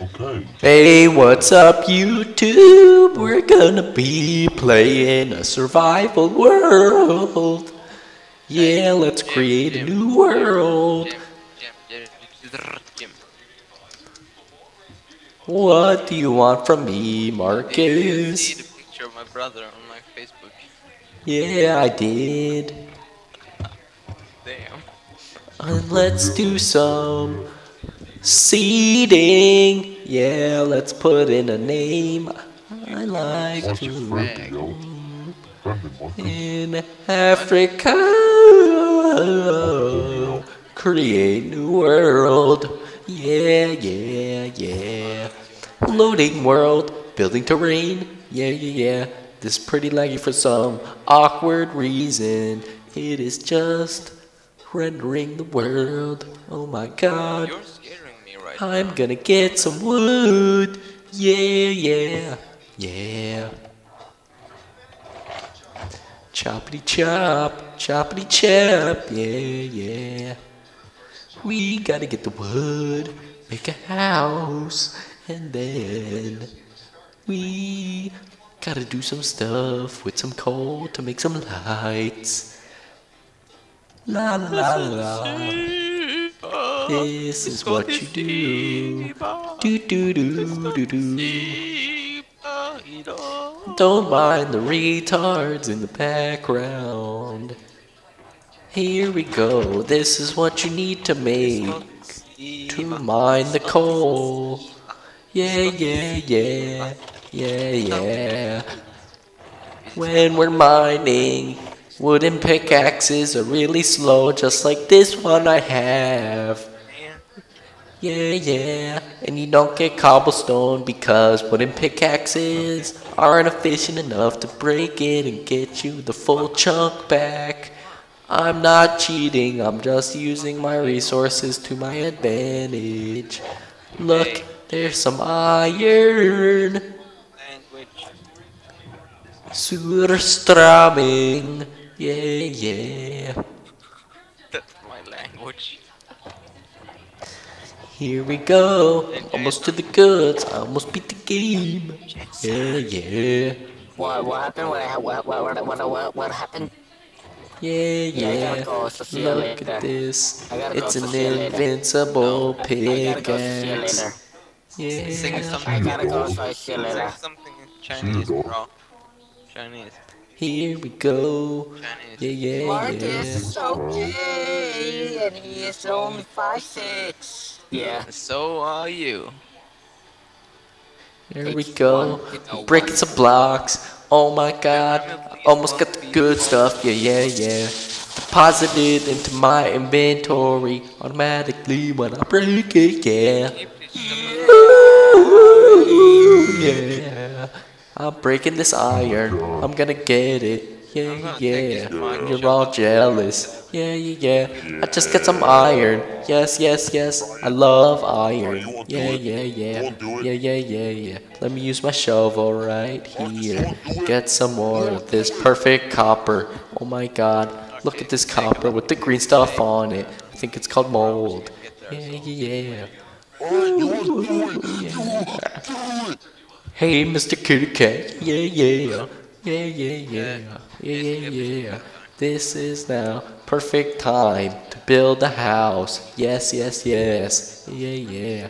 Okay. Hey, what's up, YouTube? We're gonna be playing a survival world. Yeah, let's create a new world. What do you want from me, Marcus? You see the picture of my brother on my Facebook. Yeah, I did. Damn. Let's do some seeding. Yeah, let's put in a name. I like to live in Africa. Create new world. Yeah, yeah, yeah. Loading world. Building terrain. Yeah, yeah, yeah. This is pretty laggy for some awkward reason. It is just rendering the world. Oh my god. I'm gonna get some wood. Yeah, yeah, yeah. Choppity chop, choppity chop. Yeah, yeah. We gotta get the wood, make a house, and then we gotta do some stuff with some coal to make some lights. La la la la. This is what you do. Do do do do do. Don't mind the retards in the background. Here we go. This is what you need to make to mine the coal. Yeah, yeah, yeah, yeah, yeah. When we're mining, wooden pickaxes are really slow, just like this one I have. Yeah, yeah, and you don't get cobblestone because wooden pickaxes aren't efficient enough to break it and get you the full chunk back. I'm not cheating, I'm just using my resources to my advantage. Look, there's some iron. Surstromming. Yeah, yeah. That's my language. Here we go, almost to the goods, almost beat the game. Yeah, yeah. What happened? What happened? Yeah, yeah. Look at this. It's an invincible pickaxe. Yeah. Sing something in Chinese, bro. Chinese. Here we go. Chinese. Yeah, yeah, yeah. Marcus is so gay, and he is only 5'6". Yeah. So are you. Here we go. Bricks and blocks. Oh my god. I almost got the good stuff. Yeah, yeah, yeah. Deposited into my inventory automatically when I break it. Yeah. Yeah. I'm breaking this iron. I'm gonna get it. Yeah, yeah. You're all jealous. Yeah, yeah, yeah. I just got some iron. Yes, yes, yes. I love iron. Yeah, yeah, yeah. Yeah, yeah, yeah, yeah. Let me use my shovel right here. Get some more of this perfect copper. Oh my god. Look at this copper with the green stuff on it. I think it's called mold. Yeah, yeah, yeah. Hey, Mr. Kitty Cat. Yeah, yeah, yeah. Yeah, yeah, yeah, yeah, yeah, yeah. This is now perfect time to build a house. Yes, yes, yes. Yeah, yeah.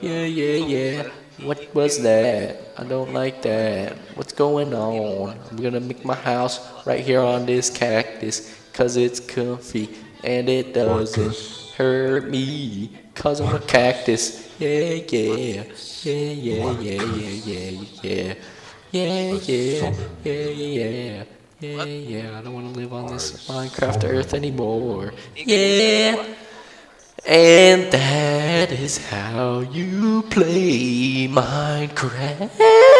Yeah, yeah, yeah. What was that? I don't like that. What's going on? I'm gonna make my house right here on this cactus, cause it's comfy and it doesn't hurt me, cause I'm a cactus. Yeah, yeah, yeah, yeah, yeah, yeah, yeah, yeah, yeah, yeah, yeah, yeah, yeah. I don't want to live on this Minecraft earth anymore. Yeah, and that is how you play Minecraft.